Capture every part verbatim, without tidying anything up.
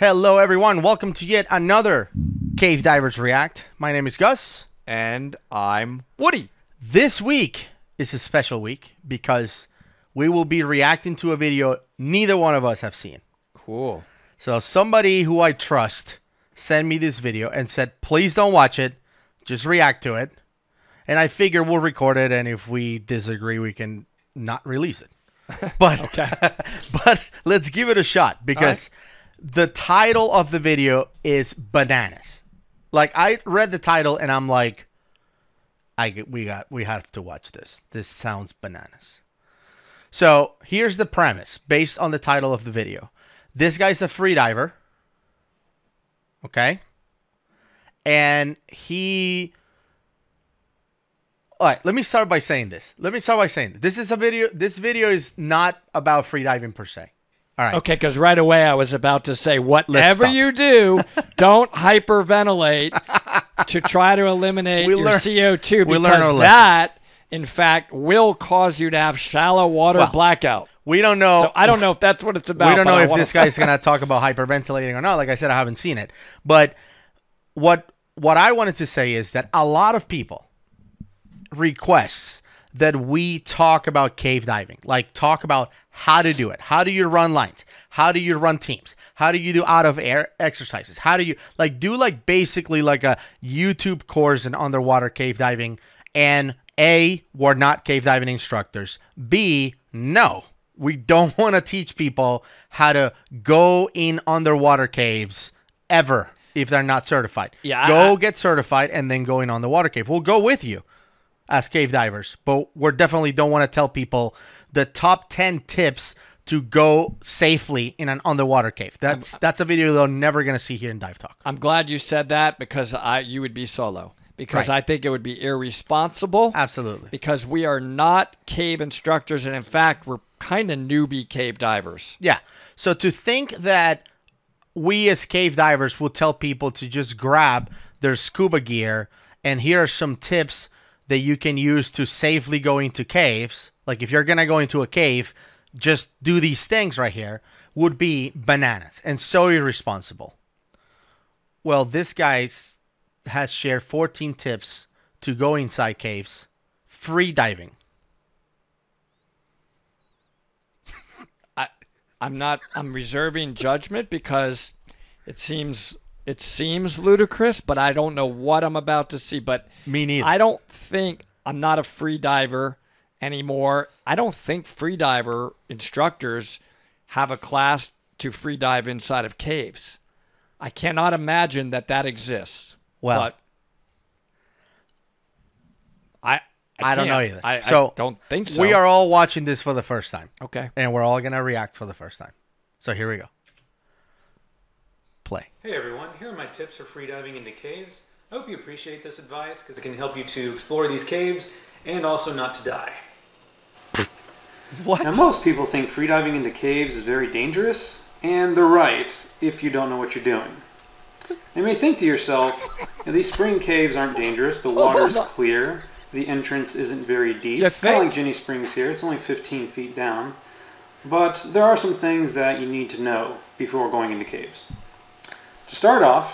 Hello everyone, welcome to yet another Cave Divers React. My name is Gus. And I'm Woody. This week is a special week because we will be reacting to a video neither one of us have seen. Cool. So somebody who I trust sent me this video and said, please don't watch it, just react to it. And I figure we'll record it, and if we disagree, we can not release it. But, okay. But let's give it a shot because... the title of the video is bananas. Like, I read the title and I'm like, I we got we have to watch this. This sounds bananas. So here's the premise based on the title of the video. This guy's a free diver, okay, and he. All right, let me start by saying this. Let me start by saying this, this is a video. This video is not about free diving per se. All right. Okay, because right away I was about to say, whatever you do, don't hyperventilate to try to eliminate we your learn, C O two because that, in fact, will cause you to have shallow water well, blackout. We don't know. So I don't know if that's what it's about. We don't know if this guy's going to talk about hyperventilating or not. Like I said, I haven't seen it. But what what I wanted to say is that a lot of people requests that we talk about cave diving, like talk about how to do it. How do you run lines? How do you run teams? How do you do out of air exercises? How do you like do like basically like a YouTube course in underwater cave diving? And A, we're not cave diving instructors. B, no, we don't want to teach people how to go in underwater caves ever if they're not certified. Yeah, go get certified and then go in on the water cave. We'll go with you as cave divers, but we definitely don't want to tell people the top ten tips to go safely in an underwater cave. That's I'm, that's a video they're never going to see here in Dive Talk. I'm glad you said that because I you would be solo because right. I think it would be irresponsible. Absolutely, because we are not cave instructors, and in fact, we're kind of newbie cave divers. Yeah. So to think that we as cave divers will tell people to just grab their scuba gear and here are some tips that you can use to safely go into caves, like if you're gonna go into a cave, just do these things right here, would be bananas and so irresponsible. Well, this guy has shared fourteen tips to go inside caves, free diving. I, I'm not, I'm reserving judgment because it seems It seems ludicrous, but I don't know what I'm about to see. But me neither. I don't think I'm not a free diver anymore. I don't think free diver instructors have a class to free dive inside of caves. I cannot imagine that that exists. Well, but I I, I don't know either. I, so I don't think so. We are all watching this for the first time. Okay, and we're all gonna react for the first time. So here we go. Play. Hey everyone, here are my tips for free diving into caves. I hope you appreciate this advice because it can help you to explore these caves and also not to die. What? Now most people think free diving into caves is very dangerous, and they're right if you don't know what you're doing. You may think to yourself, these spring caves aren't dangerous, the water's clear, the entrance isn't very deep. It's kind of like Ginnie Springs here, it's only fifteen feet down. But there are some things that you need to know before going into caves. To start off,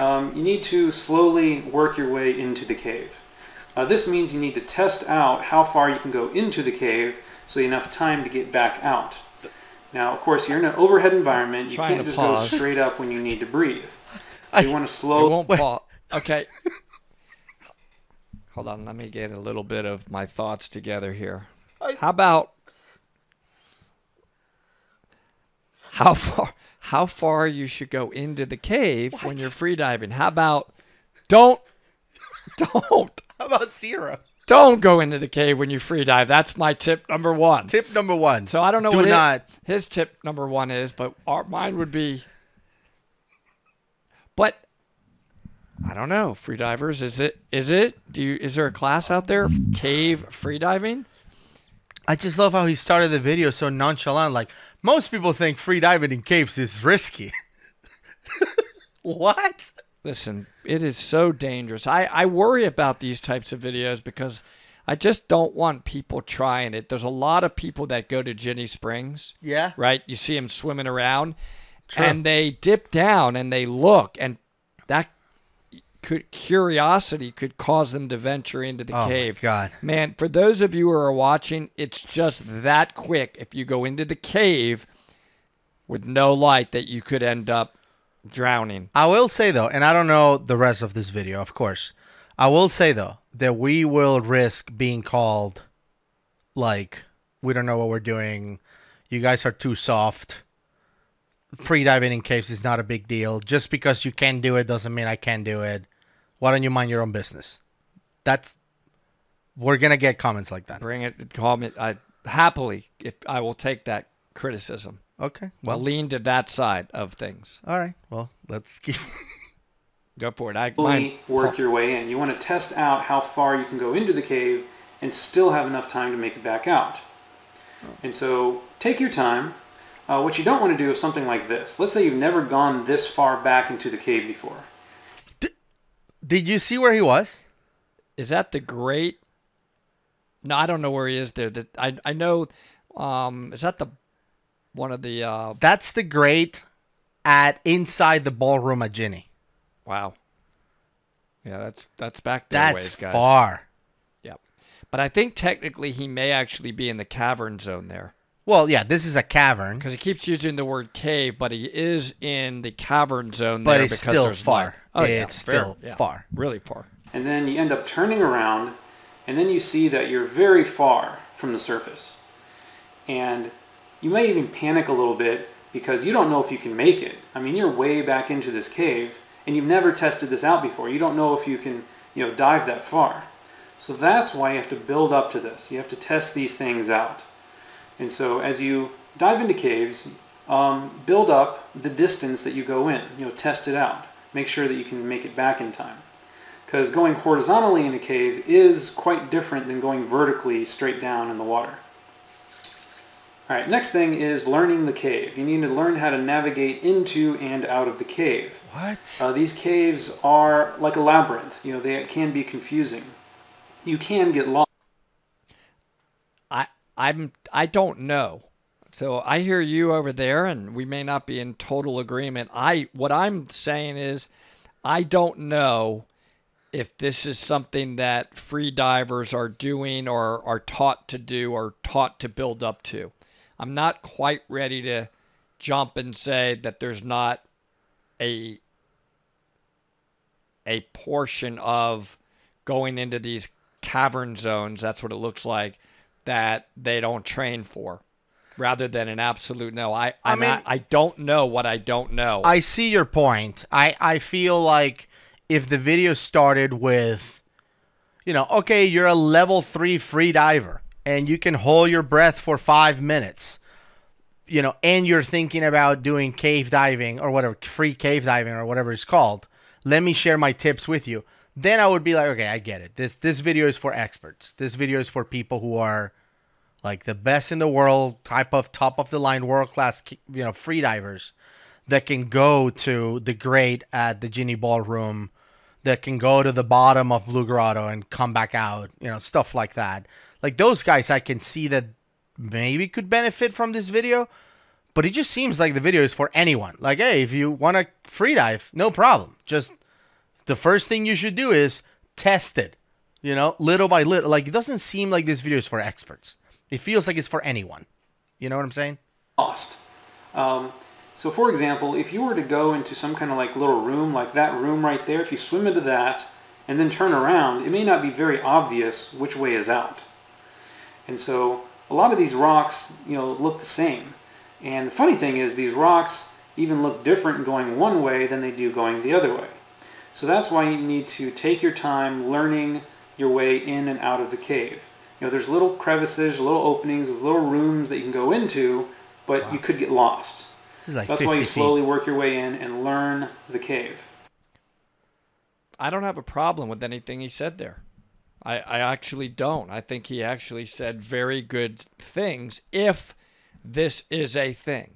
um, you need to slowly work your way into the cave. Uh, this means you need to test out how far you can go into the cave so you have enough time to get back out. Now, of course, you're in an overhead environment. You can't just pause. Go straight up when you need to breathe. So you want to slow... It won't pause. Okay. Hold on. Let me get a little bit of my thoughts together here. How about... How far... how far you should go into the cave what? when you're free diving. How about don't, don't. How about zero? Don't go into the cave when you free dive. That's my tip number one. Tip number one. So I don't know Do what not. His, his tip number one is, but our, mine would be, but I don't know. Free divers, is it, is it, do you, is there a class out there? Cave free diving? I just love how he started the video so nonchalant, like, most people think free diving in caves is risky. What? Listen, it is so dangerous. I, I worry about these types of videos because I just don't want people trying it. There's a lot of people that go to Ginnie Springs. Yeah. Right? You see them swimming around. Sure. And they dip down and they look, and that could, curiosity could cause them to venture into the oh cave. Oh, God. Man, for those of you who are watching, it's just that quick. If you go into the cave with no light, that you could end up drowning. I will say, though, and I don't know the rest of this video, of course. I will say, though, that we will risk being called, like, we don't know what we're doing. You guys are too soft. Free diving in caves is not a big deal. Just because you can do it doesn't mean I can do it. Why don't you mind your own business? That's, we're going to get comments like that. Bring it, comment. I happily, if I will take that criticism. Okay. Well, I'll lean to that side of things. All right. Well, let's keep. Go for it. I mine, work your way in. You want to test out how far you can go into the cave and still have enough time to make it back out. Oh. And so take your time. Uh, what you don't want to do is something like this. Let's say you've never gone this far back into the cave before. D Did you see where he was? Is that the great? No, I don't know where he is there. The, I, I know. Um, is that the one of the... Uh... That's the great at inside the ballroom at Ginnie. Wow. Yeah, that's that's back there. That's ways, guys. Far. Yeah. But I think technically he may actually be in the cavern zone there. Well, yeah, this is a cavern. Because he keeps using the word cave, but he is in the cavern zone there. But it's because still far. Oh, it's yeah, still fair. Far. Yeah, really far. And then you end up turning around, and then you see that you're very far from the surface. And you may even panic a little bit because you don't know if you can make it. I mean, you're way back into this cave, and you've never tested this out before. You don't know if you can, you know, dive that far. So that's why you have to build up to this. You have to test these things out. And so as you dive into caves, um, build up the distance that you go in. You know, test it out. Make sure that you can make it back in time. Because going horizontally in a cave is quite different than going vertically straight down in the water. All right, next thing is learning the cave. You need to learn how to navigate into and out of the cave. What? Uh, these caves are like a labyrinth. You know, they can be confusing. You can get lost. I'm, I don't know. So I hear you over there, and we may not be in total agreement. I, what I'm saying is I don't know if this is something that free divers are doing or are taught to do or taught to build up to. I'm not quite ready to jump and say that there's not a, a portion of going into these cavern zones, that's what it looks like, that they don't train for, rather than an absolute no. I I, mean, not, I don't know what I don't know. I see your point. I, I feel like if the video started with, you know, okay, you're a level three free diver and you can hold your breath for five minutes, you know, and you're thinking about doing cave diving or whatever, free cave diving or whatever it's called, let me share my tips with you. Then I would be like, okay, I get it. This this video is for experts. This video is for people who are like the best in the world, type of top of the line, world class, you know, free divers that can go to the great at the Ginnie Ballroom, that can go to the bottom of Blue Grotto and come back out, you know, stuff like that. Like those guys, I can see that maybe could benefit from this video, but it just seems like the video is for anyone. Like, hey, if you want to free dive, no problem, just. The first thing you should do is test it, you know, little by little. Like, it doesn't seem like this video is for experts. It feels like it's for anyone. You know what I'm saying? Lost. Um, so, for example, if you were to go into some kind of, like, little room, like that room right there, if you swim into that and then turn around, it may not be very obvious which way is out. And so a lot of these rocks, you know, look the same. And the funny thing is these rocks even look different going one way than they do going the other way. So that's why you need to take your time learning your way in and out of the cave. You know, there's little crevices, little openings, little rooms that you can go into, but wow. You could get lost. Like so that's why you slowly feet. Work your way in and learn the cave. I don't have a problem with anything he said there. I, I actually don't. I think he actually said very good things if this is a thing.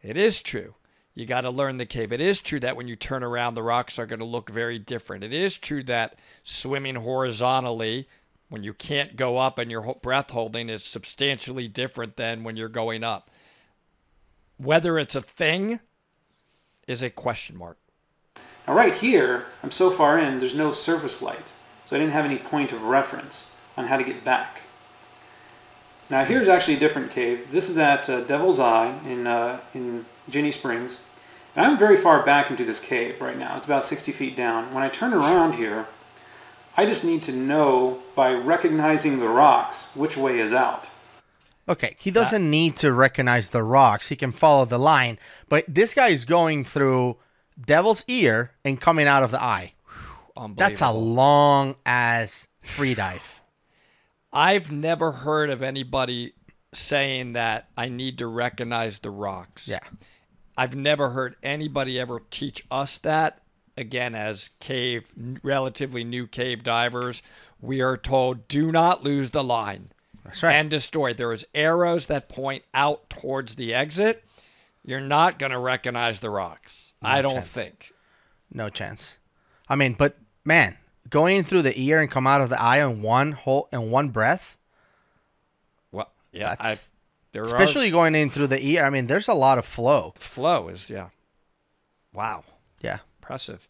It is true. You got to learn the cave. It is true that when you turn around, the rocks are going to look very different. It is true that swimming horizontally, when you can't go up and your breath holding, is substantially different than when you're going up. Whether it's a thing is a question mark. Now right here, I'm so far in, there's no surface light, so I didn't have any point of reference on how to get back. Now here's actually a different cave. This is at uh, Devil's Eye in, uh, in Ginnie Springs. And I'm very far back into this cave right now. It's about sixty feet down. When I turn around here, I just need to know by recognizing the rocks which way is out. Okay, he doesn't uh, need to recognize the rocks. He can follow the line. But this guy is going through Devil's Ear and coming out of the eye. That's a long-ass free dive. I've never heard of anybody saying that I need to recognize the rocks. Yeah. I've never heard anybody ever teach us that. Again, as cave, relatively new cave divers, we are told, do not lose the line. That's right. And destroy. There is arrows that point out towards the exit. You're not going to recognize the rocks. No I don't chance. think. No chance. I mean, but man, going through the ear and come out of the eye in one whole in one breath. Well, yeah, I, there especially are, going in through the ear. I mean, there's a lot of flow. Flow is yeah. Wow. Yeah. Impressive.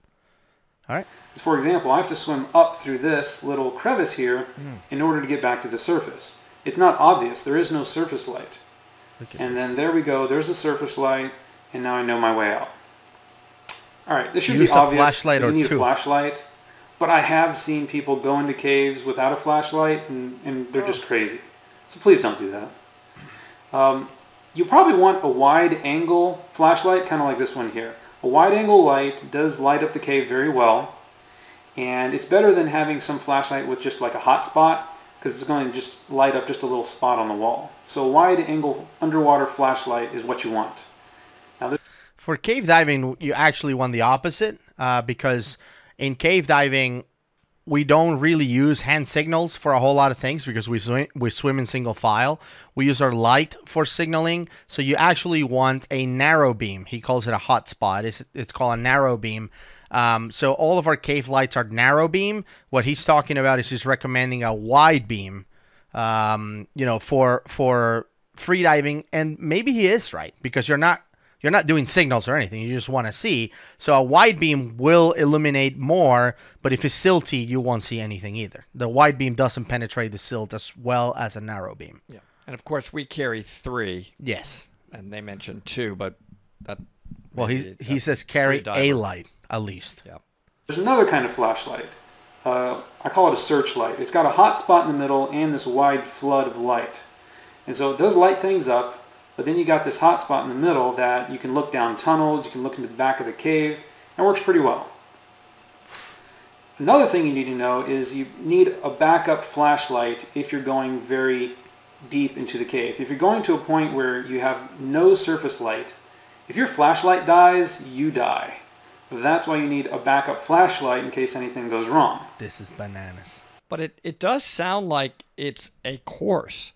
All right. For example, I have to swim up through this little crevice here mm. in order to get back to the surface. It's not obvious. There is no surface light. And this. then there we go. There's the surface light, and now I know my way out. All right, this should Use be obvious. A flashlight you or need two. a flashlight, but I have seen people go into caves without a flashlight, and, and they're oh. just crazy. So please don't do that. Um, you probably want a wide-angle flashlight, kind of like this one here. A wide-angle light does light up the cave very well, and it's better than having some flashlight with just like a hot spot, because it's going to just light up just a little spot on the wall. So a wide-angle underwater flashlight is what you want. Now, for cave diving, you actually want the opposite, uh, because in cave diving, we don't really use hand signals for a whole lot of things because we swim, we swim in single file. We use our light for signaling, so you actually want a narrow beam. He calls it a hot spot. It's, it's called a narrow beam. Um, so all of our cave lights are narrow beam. What he's talking about is he's recommending a wide beam, um, you know, for for free diving. And maybe he is right because you're not you're not doing signals or anything. You just want to see. So a wide beam will illuminate more, but if it's silty, you won't see anything either. The wide beam doesn't penetrate the silt as well as a narrow beam. Yeah, and of course we carry three. Yes, and they mentioned two, but that. Well, he he says carry a light at least. Yeah. There's another kind of flashlight. Uh, I call it a searchlight. It's got a hot spot in the middle and this wide flood of light, and so it does light things up. But then you got this hot spot in the middle that you can look down tunnels. You can look into the back of the cave. It works pretty well. Another thing you need to know is you need a backup flashlight if you're going very deep into the cave. If you're going to a point where you have no surface light. If your flashlight dies, you die. That's why you need a backup flashlight in case anything goes wrong. This is bananas. But it, it does sound like it's a course.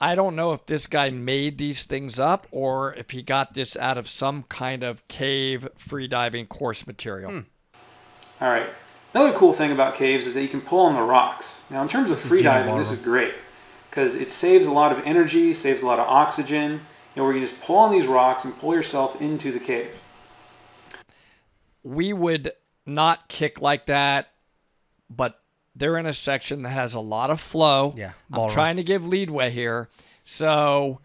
I don't know if this guy made these things up or if he got this out of some kind of cave freediving course material. Hmm. All right. Another cool thing about caves is that you can pull on the rocks. Now, in terms of freediving, this is great because it saves a lot of energy, saves a lot of oxygen. You know, where you just pull on these rocks and pull yourself into the cave. We would not kick like that, but they're in a section that has a lot of flow. Yeah, I'm right. trying to give leadway here, so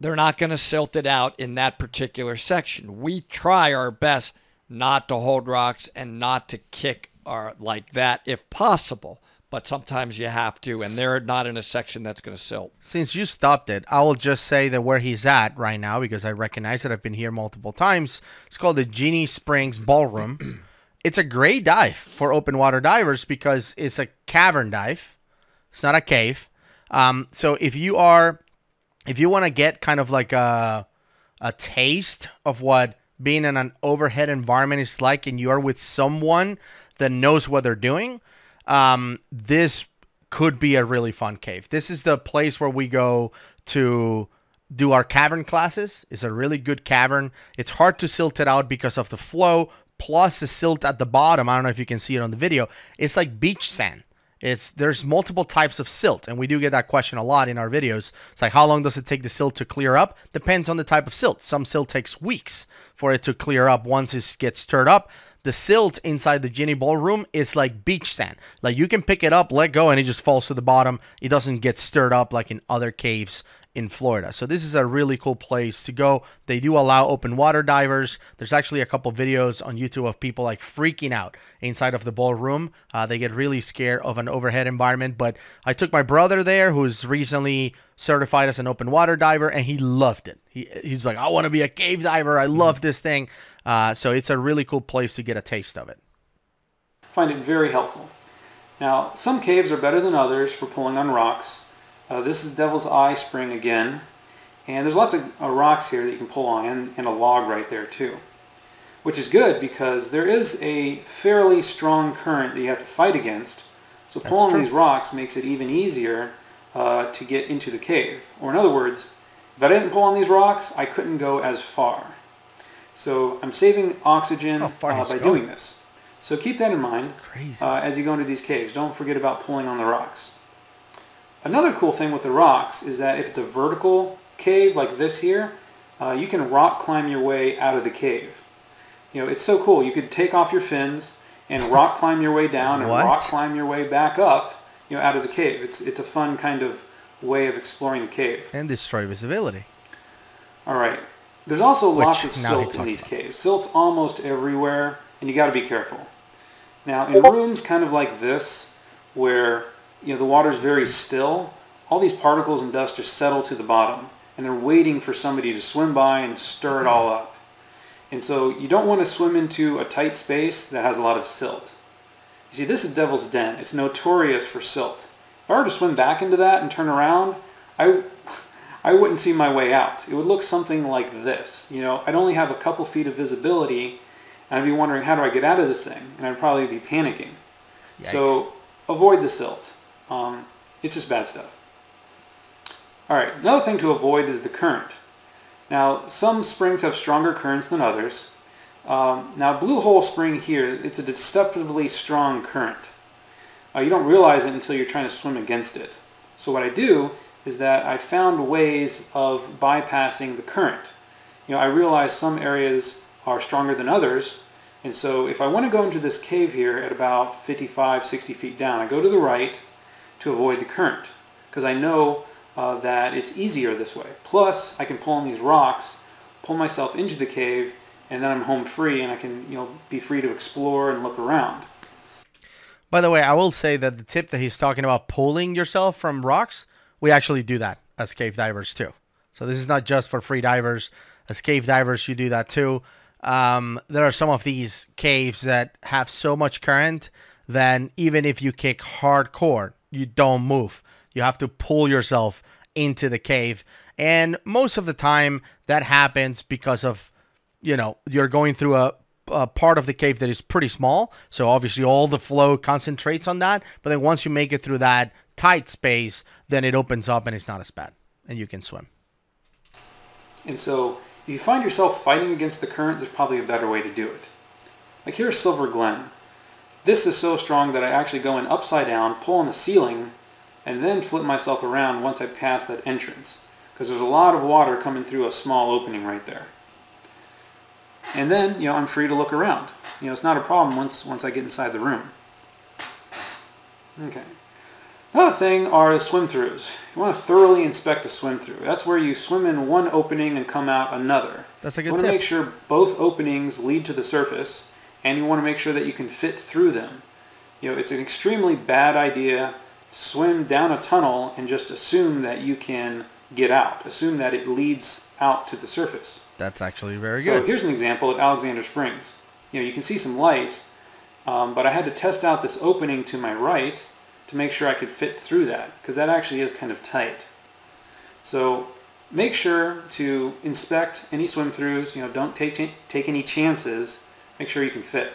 they're not going to silt it out in that particular section. We try our best not to hold rocks and not to kick our, like that if possible. But sometimes you have to, and they're not in a section that's going to silt. Since you stopped it, I will just say that where he's at right now, because I recognize it, I've been here multiple times. It's called the Ginnie Springs Ballroom. It's a great dive for open water divers because it's a cavern dive. It's not a cave. Um, so if you are, if you want to get kind of like a, a taste of what being in an overhead environment is like, and you are with someone that knows what they're doing, Um, this could be a really fun cave. This is the place where we go to do our cavern classes. It's a really good cavern. It's hard to silt it out because of the flow, plus the silt at the bottom. I don't know if you can see it on the video. It's like beach sand. It's there's multiple types of silt, and we do get that question a lot in our videos. It's like, how long does it take the silt to clear up? Depends on the type of silt. Some silt takes weeks for it to clear up once it gets stirred up. The silt inside the Ginnie Ballroom is like beach sand. Like, you can pick it up, let go, and it just falls to the bottom. It doesn't get stirred up like in other caves in Florida. So this is a really cool place to go. They do allow open water divers. There's actually a couple videos on YouTube of people like freaking out inside of the ballroom. Uh, they get really scared of an overhead environment. But I took my brother there, who's recently certified as an open water diver, and he loved it. He, he's like, I want to be a cave diver. I love this thing. Uh, so it's a really cool place to get a taste of it. I find it very helpful. Now, some caves are better than others for pulling on rocks. Uh, this is Devil's Eye Spring again, and there's lots of uh, rocks here that you can pull on, and, and a log right there too, which is good because there is a fairly strong current that you have to fight against, so pulling these rocks makes it even easier uh, to get into the cave. Or in other words, if I didn't pull on these rocks, I couldn't go as far. So I'm saving oxygen uh, by doing this. So keep that in mind uh, as you go into these caves. Don't forget about pulling on the rocks. Another cool thing with the rocks is that if it's a vertical cave like this here, uh, you can rock climb your way out of the cave. You know, it's so cool. You could take off your fins and rock climb your way down and rock climb your way back up, you know, out of the cave. It's, it's a fun kind of way of exploring the cave. And destroy visibility. All right. There's also lots of silt in these caves. Silt's almost everywhere, and you got to be careful. Now, in rooms kind of like this, where you know the water's very still, all these particles and dust just settle to the bottom, and they're waiting for somebody to swim by and stir it all up. And so you don't want to swim into a tight space that has a lot of silt. You see, this is Devil's Den. It's notorious for silt. If I were to swim back into that and turn around, I... I wouldn't see my way out. It would look something like this. You know, I'd only have a couple feet of visibility, and I'd be wondering, how do I get out of this thing? And I'd probably be panicking. Yikes. So avoid the silt. Um, it's just bad stuff. All right, another thing to avoid is the current. Now, some springs have stronger currents than others. Um, now, Blue Hole Spring here, it's a deceptively strong current. Uh, you don't realize it until you're trying to swim against it. So what I do is that I found ways of bypassing the current. You know, I realized some areas are stronger than others, and so if I want to go into this cave here at about fifty-five, sixty feet down, I go to the right to avoid the current, because I know uh, that it's easier this way. Plus, I can pull on these rocks, pull myself into the cave, and then I'm home free, and I can, you know, be free to explore and look around. By the way, I will say that the tip that he's talking about, pulling yourself from rocks, we actually do that as cave divers too. So this is not just for free divers. As cave divers, you do that too. Um, there are some of these caves that have so much current that even if you kick hardcore, you don't move. You have to pull yourself into the cave. And most of the time that happens because of, you know, you're going through a Uh, part of the cave that is pretty small, so obviously all the flow concentrates on that, but then once you make it through that tight space, then it opens up and it's not as bad, and you can swim. And so if you find yourself fighting against the current, there's probably a better way to do it. Like here's Silver Glen. This is so strong that I actually go in upside down, pull on the ceiling, and then flip myself around once I pass that entrance, because there's a lot of water coming through a small opening right there. And then, you know, I'm free to look around. You know, it's not a problem once once I get inside the room. Okay. Another thing are the swim-throughs. You want to thoroughly inspect a swim-through. That's where you swim in one opening and come out another. That's a good tip. You want to make sure both openings lead to the surface, and you want to make sure that you can fit through them. You know, it's an extremely bad idea to swim down a tunnel and just assume that you can get out. Assume that it leads out to the surface. That's actually very good. So here's an example at Alexander Springs. You know, you can see some light, um, but I had to test out this opening to my right to make sure I could fit through that, because that actually is kind of tight. So make sure to inspect any swim-throughs. You know, don't take take any chances. Make sure you can fit.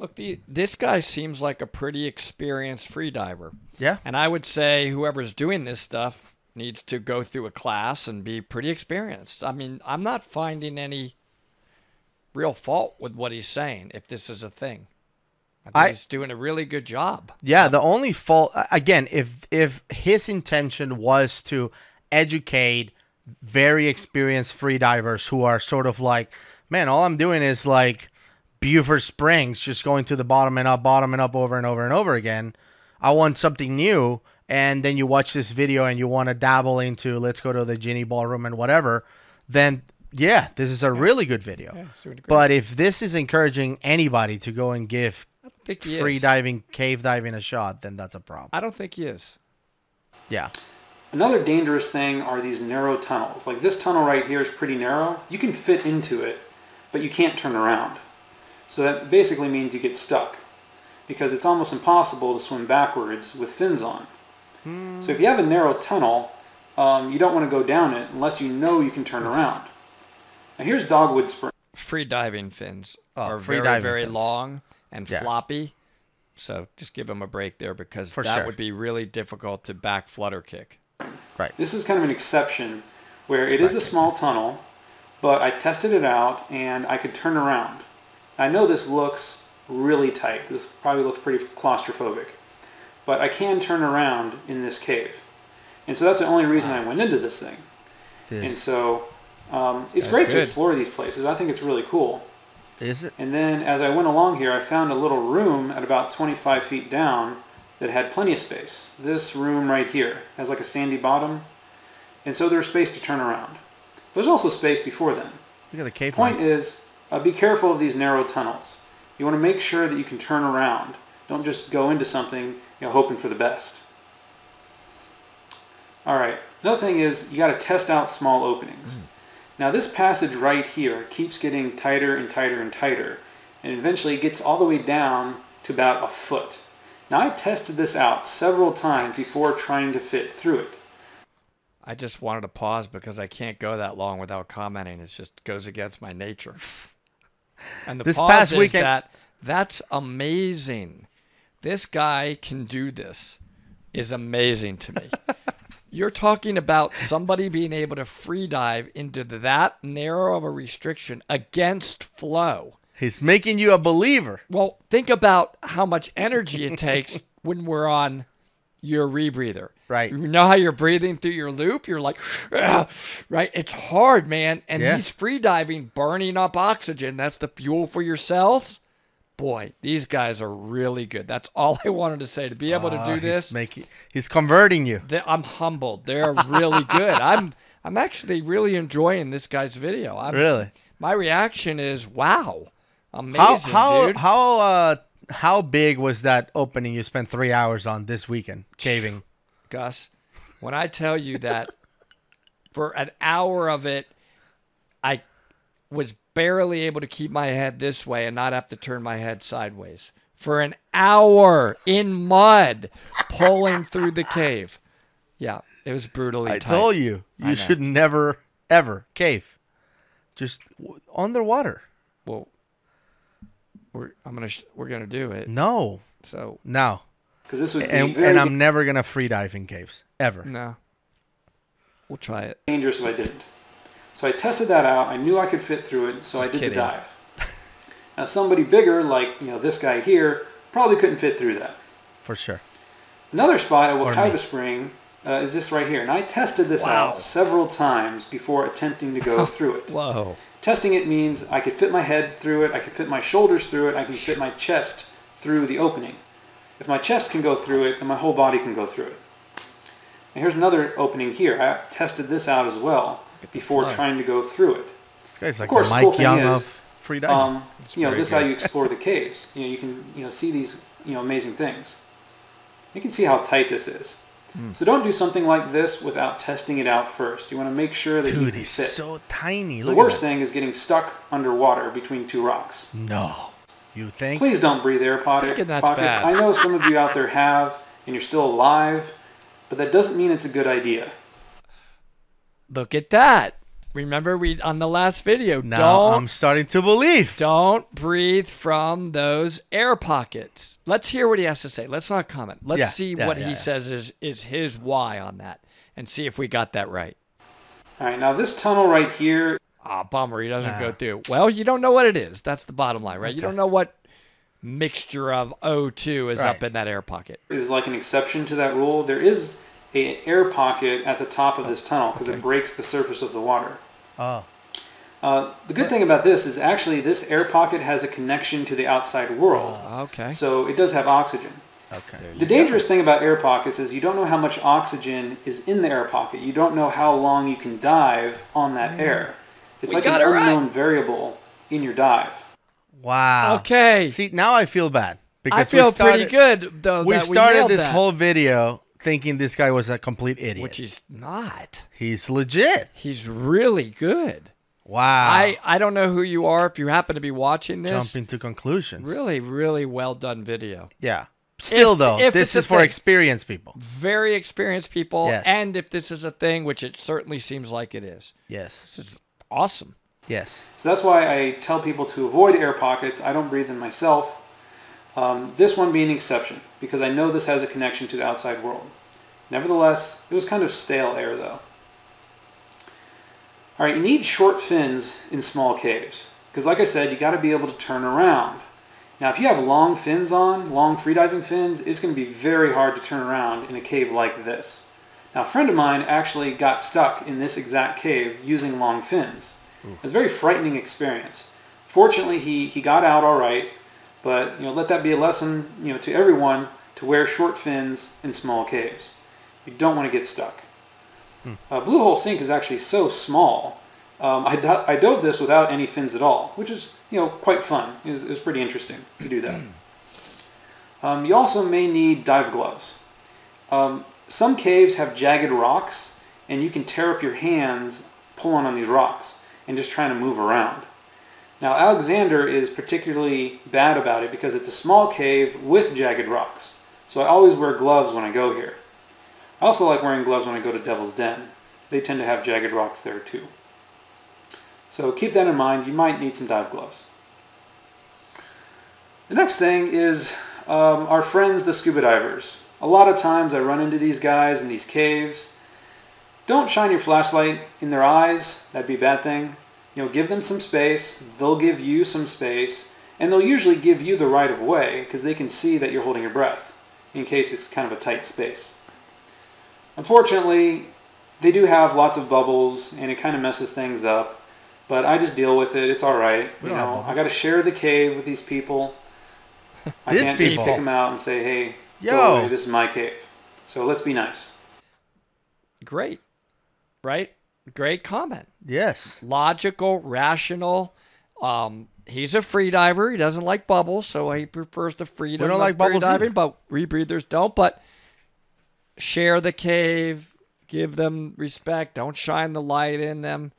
Look, the, this guy seems like a pretty experienced freediver. Yeah. And I would say whoever's doing this stuff needs to go through a class and be pretty experienced. I mean, I'm not finding any real fault with what he's saying if this is a thing. I think he's doing a really good job. Yeah, the only fault, again, if if his intention was to educate very experienced free divers who are sort of like, man, all I'm doing is like Beaufort Springs, just going to the bottom and up, bottom and up over and over and over again. I want something new. And then you watch this video and you want to dabble into, let's go to the Ginnie ballroom and whatever, then yeah, this is a yeah. really good video. Yeah, sure, but if this is encouraging anybody to go and give I don't think free is. diving, cave diving a shot, then that's a problem. I don't think he is. Yeah. Another dangerous thing are these narrow tunnels. Like this tunnel right here is pretty narrow. You can fit into it, but you can't turn around. So that basically means you get stuck because it's almost impossible to swim backwards with fins on. Mm. So if you have a narrow tunnel, um, you don't want to go down it unless you know you can turn around. Now here's Dogwood Spring. Free diving fins oh, are free very, very fins. long and yeah. floppy. So just give them a break there because For that sure. would be really difficult to back flutter kick. Right. This is kind of an exception where it is a small tunnel, but I tested it out and I could turn around. I know this looks really tight. This probably looks pretty claustrophobic, but I can turn around in this cave. And so that's the only reason I went into this thing. This, and so um, it's great good. to explore these places. I think it's really cool. Is it? And then as I went along here, I found a little room at about twenty-five feet down that had plenty of space. This room right here has like a sandy bottom. And so there's space to turn around. There's also space before then. Look at the cave point. Point is, uh, be careful of these narrow tunnels. You want to make sure that you can turn around. Don't just go into something, you know, hoping for the best. All right, another thing is you got to test out small openings. Mm. Now this passage right here keeps getting tighter and tighter and tighter, and eventually it gets all the way down to about a foot. Now I tested this out several times before trying to fit through it. I just wanted to pause because I can't go that long without commenting. It just goes against my nature. And the this pause past is weekend that that's amazing. This guy can do this is amazing to me. You're talking about somebody being able to free dive into that narrow of a restriction against flow. He's making you a believer. Well, think about how much energy it takes when we're on your rebreather. Right. You know how you're breathing through your loop? You're like, ah, right? It's hard, man. And yeah. he's free diving, burning up oxygen. That's the fuel for your cells. Boy, these guys are really good. That's all I wanted to say. To be able uh, to do this, he's, making, he's converting you. They, I'm humbled. They're really good. I'm I'm actually really enjoying this guy's video. I'm, really, my reaction is wow, amazing. How how dude. how uh, how big was that opening you spent three hours on this weekend caving? Gus, when I tell you that for an hour of it, I was barely able to keep my head this way and not have to turn my head sideways for an hour in mud pulling through the cave. Yeah, it was brutally I tight. told you you should never ever cave just underwater. Well, we're I'm gonna sh we're gonna do it. No, so no, because this was and, and I'm never gonna free dive in caves ever. No, we'll try it. Dangerous if I didn't. So I tested that out. I knew I could fit through it, so Just I did kidding. the dive. Now somebody bigger, like you know this guy here, probably couldn't fit through that. For sure. Another spot at Beaufort Spring uh, is this right here, and I tested this wow. out several times before attempting to go through it. Whoa. Testing it means I could fit my head through it, I could fit my shoulders through it, I can fit my chest through the opening. If my chest can go through it, then my whole body can go through it. And here's another opening here. I tested this out as well before fly. trying to go through it. This guy's like, of course, the Mike cool Young is, of free diving. Um, you know, this is how you explore the caves. You know, you can you know see these you know amazing things. You can see how tight this is. Mm. So don't do something like this without testing it out first. You want to make sure that Dude, you can he's fit. so tiny. The Look worst thing is getting stuck underwater between two rocks. No, you think? Please don't breathe air pockets. I know some of you out there have, and you're still alive, but that doesn't mean it's a good idea. Look at that. Remember we on the last video. Now don't, I'm starting to believe. Don't breathe from those air pockets. Let's hear what he has to say. Let's not comment. Let's yeah, see yeah, what yeah, he yeah. says is, is his why on that and see if we got that right. All right. Now this tunnel right here. Ah, bummer. He doesn't nah. go through. Well, you don't know what it is. That's the bottom line, right? Okay. You don't know what mixture of O two is right. up in that air pocket. Is like an exception to that rule. There is an air pocket at the top of oh, this tunnel because okay. it breaks the surface of the water. Oh. Uh, the good thing about this is actually this air pocket has a connection to the outside world. Uh, okay. So it does have oxygen. Okay. The dangerous go. thing about air pockets is you don't know how much oxygen is in the air pocket. You don't know how long you can dive on that mm. air. It's we like an it unknown right. variable in your dive. Wow. Okay. See, now I feel bad. Because I feel we started, pretty good, though, we that started we this that. whole video thinking this guy was a complete idiot. Which he's not. He's legit. He's really good. Wow. I, I don't know who you are if you happen to be watching this. Jumping to conclusions. Really, really well done video. Yeah. Still, if, though, if this is for thing. experienced people. Very experienced people. Yes. And if this is a thing, which it certainly seems like it is. Yes. This is awesome. Yes. So that's why I tell people to avoid air pockets. I don't breathe in myself. Um, this one being an exception, because I know this has a connection to the outside world. Nevertheless, it was kind of stale air, though. All right, you need short fins in small caves, because like I said, you got to be able to turn around. Now, if you have long fins on, long freediving fins, it's going to be very hard to turn around in a cave like this. Now, a friend of mine actually got stuck in this exact cave using long fins. Ooh. It was a very frightening experience. Fortunately, he, he got out all right, but you know, let that be a lesson you know, to everyone to wear short fins in small caves. You don't want to get stuck. Hmm. Uh, Blue Hole Sink is actually so small. Um, I, do I dove this without any fins at all, which is you know quite fun. It was, it was pretty interesting to do that. Um, you also may need dive gloves. Um, some caves have jagged rocks, and you can tear up your hands pulling on these rocks and just trying to move around. Now Alexander is particularly bad about it because it's a small cave with jagged rocks. So I always wear gloves when I go here. I also like wearing gloves when I go to Devil's Den. They tend to have jagged rocks there too. So keep that in mind. You might need some dive gloves. The next thing is um, our friends, the scuba divers. A lot of times I run into these guys in these caves. Don't shine your flashlight in their eyes. That'd be a bad thing. You know, give them some space. They'll give you some space. And they'll usually give you the right of way because they can see that you're holding your breath in case it's kind of a tight space. Unfortunately, they do have lots of bubbles and it kind of messes things up. But I just deal with it. It's all right. You know, I got to share the cave with these people. I can't just pick them out and say, "Hey, go away, this is my cave." So let's be nice. Great, right? Great comment. Yes. Logical, rational. Um, he's a free diver. He doesn't like bubbles, so he prefers the freedom. We don't like bubbles diving, but rebreathers don't. But share the cave. Give them respect. Don't shine the light in them.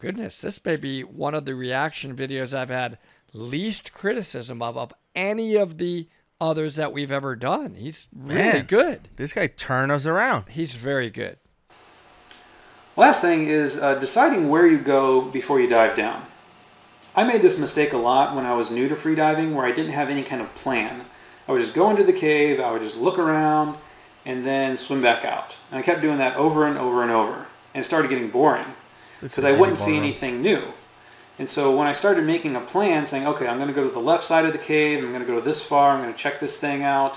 Goodness, this may be one of the reaction videos I've had least criticism of of any of the others that we've ever done. He's really Man, good. This guy turned us around. He's very good. Last thing is uh, deciding where you go before you dive down. I made this mistake a lot when I was new to freediving where I didn't have any kind of plan. I would just go into the cave, I would just look around, and then swim back out. And I kept doing that over and over and over, and it started getting boring. Because I wouldn't see anything new. And so when I started making a plan saying, okay, I'm going to go to the left side of the cave, I'm going to go this far, I'm going to check this thing out,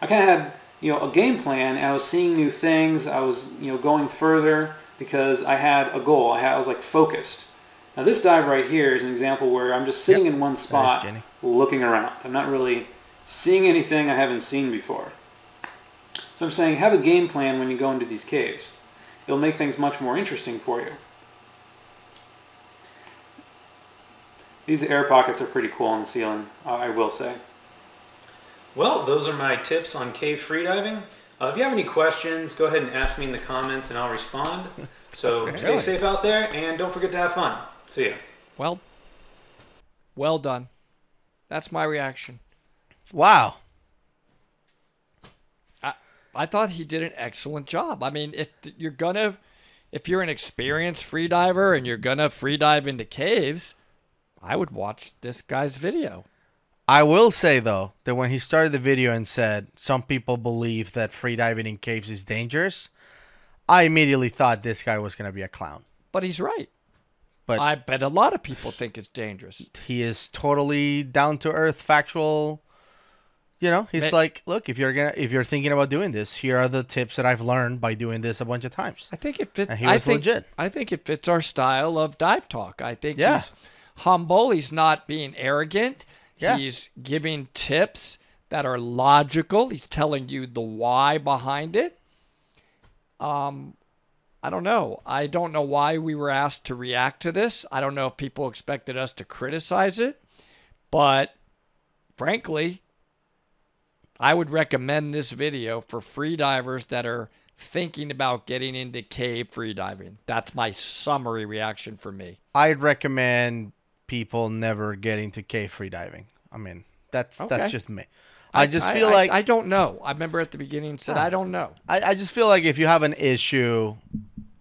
I kind of had you know, a game plan, and I was seeing new things, I was you know, going further because I had a goal, I, had, I was like focused. Now this dive right here is an example where I'm just sitting yep. in one spot nice, looking around. I'm not really seeing anything I haven't seen before. So I'm saying have a game plan when you go into these caves. It'll make things much more interesting for you. These air pockets are pretty cool on the ceiling, uh, I will say. Well, those are my tips on cave freediving. Uh, if you have any questions, go ahead and ask me in the comments and I'll respond. So really? Stay safe out there and don't forget to have fun. See ya. Well, well done. That's my reaction. Wow. I, I thought he did an excellent job. I mean, if you're gonna, if you're an experienced freediver and you're gonna freedive into caves, I would watch this guy's video. I will say, though, that when he started the video and said, some people believe that freediving in caves is dangerous, I immediately thought this guy was going to be a clown. But he's right. But I bet a lot of people think it's dangerous. He is totally down to earth, factual. You know, he's Man. like, look, if you're gonna, if you're thinking about doing this, here are the tips that I've learned by doing this a bunch of times. I think it fits. And he was I think, legit. I think it fits our style of dive talk. I think yeah. he's humble. He's not being arrogant. Yeah. He's giving tips that are logical. He's telling you the why behind it. Um, I don't know. I don't know why we were asked to react to this. I don't know if people expected us to criticize it, but frankly, I would recommend this video for free divers that are thinking about getting into cave free diving. That's my summary reaction for me. I'd recommend people never getting to cave free diving. I mean, that's okay. that's just me. I, I just feel I, like... I, I don't know. I remember at the beginning said, uh, I don't know. I, I just feel like if you have an issue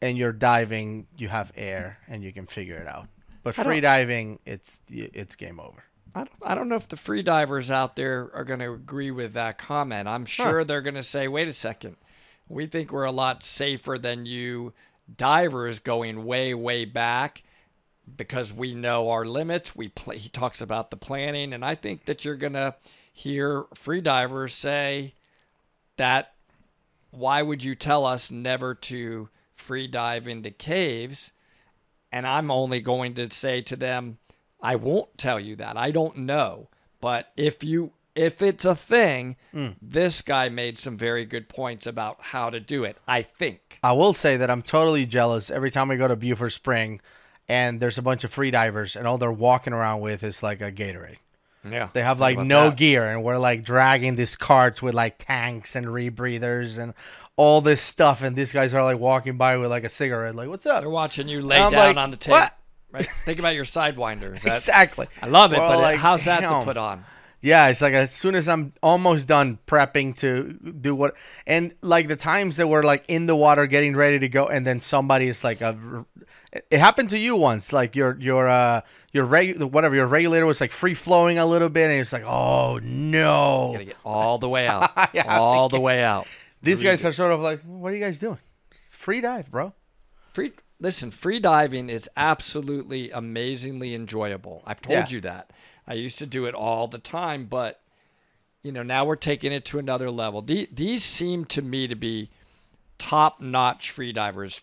and you're diving, you have air and you can figure it out. But free diving, it's it's game over. I don't, I don't know if the free divers out there are going to agree with that comment. I'm sure huh. they're going to say, wait a second. We think we're a lot safer than you divers going way, way back because we know our limits. We play, he talks about the planning, and I think that you're going to... hear free divers say that why would you tell us never to free dive into caves? And I'm only going to say to them, I won't tell you that. I don't know. But if you if it's a thing, mm. this guy made some very good points about how to do it, I think. I will say that I'm totally jealous every time I go to Beaufort Spring and there's a bunch of free divers and all they're walking around with is like a Gatorade. Yeah, they have like no that. gear, and we're like dragging these carts with like tanks and rebreathers and all this stuff, and these guys are like walking by with like a cigarette, like, what's up? They're watching you lay down like, on the table. What? Right? Think about your sidewinder. Is that... exactly. I love it, we're but like, how's that damn. to put on? Yeah, it's like as soon as I'm almost done prepping to do what, and like the times that we're like in the water getting ready to go, and then somebody is like, a, it happened to you once, like your your uh your reg whatever your regulator was like free flowing a little bit, and it's like, oh no, gotta get all the way out, all the way out. These guys are sort of like, what are you guys doing? It's free dive, bro. Free. Listen, free diving is absolutely amazingly enjoyable. I've told yeah. you that. I used to do it all the time, but you know, now we're taking it to another level. The, these seem to me to be top-notch free divers,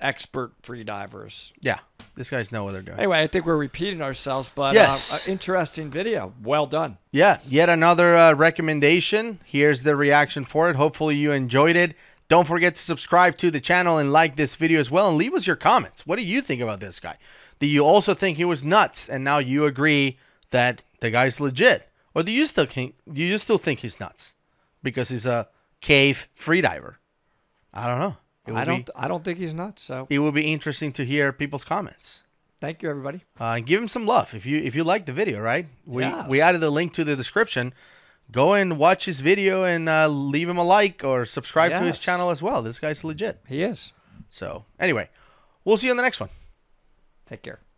expert free divers. Yeah, these guys know what they're doing. Anyway, I think we're repeating ourselves, but yes. uh, an interesting video. Well done. Yeah, yet another uh, recommendation. Here's the reaction for it. Hopefully you enjoyed it. Don't forget to subscribe to the channel and like this video as well. And leave us your comments. What do you think about this guy? Do you also think he was nuts? And now you agree that the guy's legit. Or do you still think, do you still think he's nuts? Because he's a cave freediver. I don't know. It I, don't, be, I don't think he's nuts. So it will be interesting to hear people's comments. Thank you, everybody. Uh, and give him some love if you if you like the video, right? We, yes. we added a link to the description. Go and watch his video and uh, leave him a like or subscribe yes. to his channel as well. This guy's legit. He is. So anyway, we'll see you on the next one. Take care.